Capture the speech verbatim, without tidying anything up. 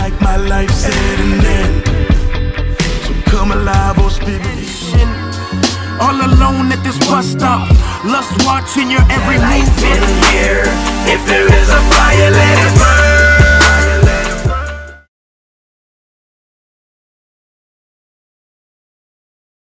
like my life's at an end. So come alive, oh spirit. All alone at this bus stop, lust watching your every move. If there is a fire, let it burn.